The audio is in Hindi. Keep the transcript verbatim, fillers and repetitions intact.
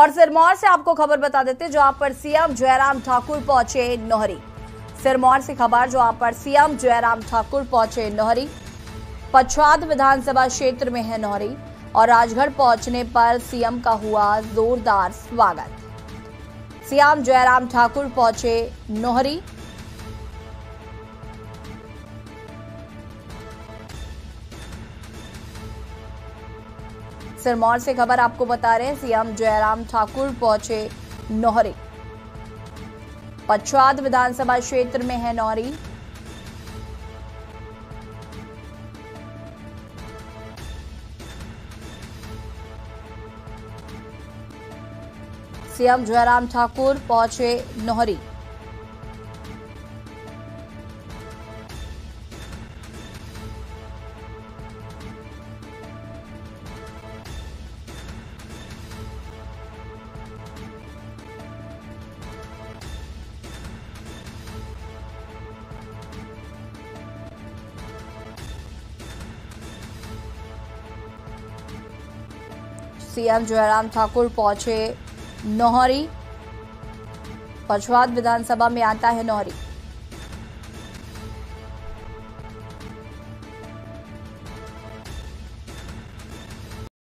और सिरमौर से आपको खबर बता देते जहां पर सीएम जयराम ठाकुर पहुंचे नोहरी। सिरमौर से खबर जहां पर सीएम जयराम ठाकुर पहुंचे नोहरी। पच्छाद विधानसभा क्षेत्र में है नोहरी और राजगढ़ पहुंचने पर सीएम का हुआ जोरदार स्वागत। सीएम जयराम ठाकुर पहुंचे नोहरी। सिरमौर से खबर आपको बता रहे हैं, सीएम जयराम ठाकुर पहुंचे नोहरी। पच्छाद विधानसभा क्षेत्र में है नोहरी। सीएम जयराम ठाकुर पहुंचे नोहरी। सीएम जयराम ठाकुर पहुंचे नोहरी। पच्छाद विधानसभा में आता है नोहरी।